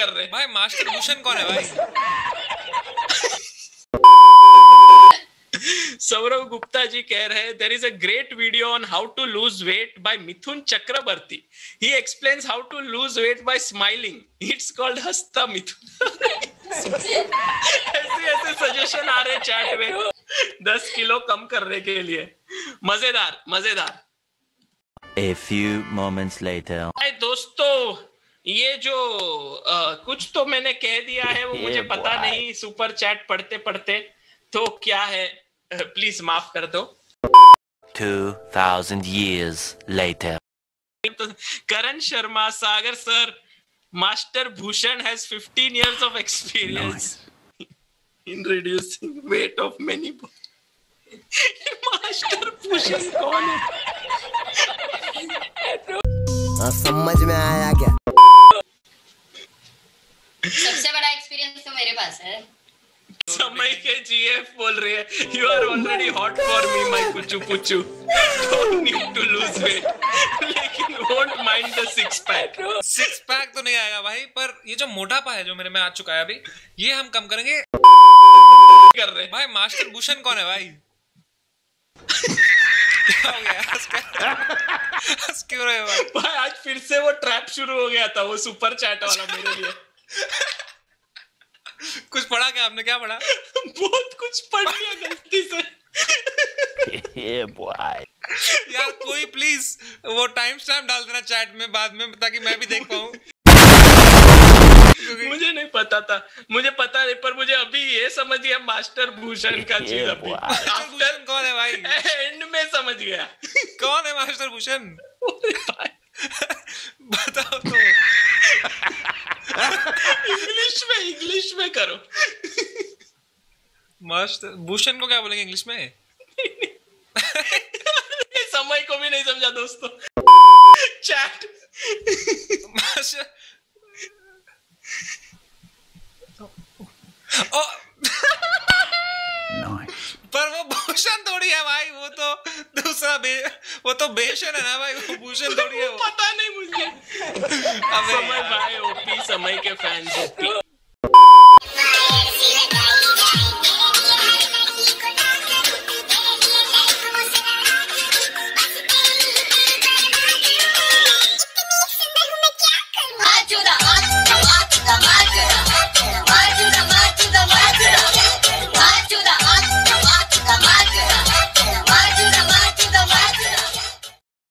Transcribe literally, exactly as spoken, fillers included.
कर रहे भाई। मास्टर भूषण कौन है भाई? सौरभ गुप्ता जी कह रहे हैं there is a great video on how to lose weight by Mithun Chakraborty. He explains how to lose weight by smiling. It's called हंसता मिथुन। ऐसे ऐसे सजेशन आ रहे चैट में दस किलो कम करने के लिए। मजेदार मजेदार। A few moments later. दोस्तों ये जो आ, कुछ तो मैंने कह दिया है वो मुझे पता नहीं। सुपर चैट पढ़ते पढ़ते तो क्या है, प्लीज माफ कर दो। two thousand years later. Karan Sharma, Sagar sir, master Bhushan has fifteen years of experience in reducing weight of many people. Master Bhushan कौन है? समझ में आया क्या? सबसे बड़ा एक्सपीरियंस तो मेरे पास है। समय के जीएफ बोल रहे हैं you are already hot for me my कुचू पुचू, don't need to lose weight, लेकिन don't mind the six pack. Six pack तो नहीं आएगा भाई, पर ये जो मोटापा है जो मेरे में आ चुका है अभी, ये हम कम करेंगे। कर रहे भाई। मास्टर भूषण कौन है भाई? क्या हो गया? हंस क्यों रहे भाई? भाई आज फिर से वो ट्रैप शुरू हो गया था, वो सुपर चैट वाला मेरे लिए। कुछ पढ़ा क्या आपने? क्या पढ़ा? बहुत कुछ पढ़ लिया गलती से। ये बॉय यार कोई प्लीज वो टाइम स्टैम्प डाल देना चैट में बाद में, ताकि मैं भी देख पाऊं। मुझे नहीं पता था, मुझे पता नहीं, पर मुझे अभी ये समझ गया मास्टर भूषण का चीज। अभी मास्टर भूषण कौन है भाई? एंड में समझ गया कौन है मास्टर भूषण। बताओ तो। इंग्लिश में इंग्लिश में करो। मास्टर भूषण को क्या बोलेंगे इंग्लिश में? नहीं, नहीं। समय को भी नहीं समझा दोस्तों। चैट ओ, पर वो भूषण थोड़ी है भाई, वो तो दूसरा बे, वो तो बेशन है ना भाई, वो भूषण थोड़ी है वो। पता नहीं मुझे। समय भाई ओपी, समय के फैंस ओपी।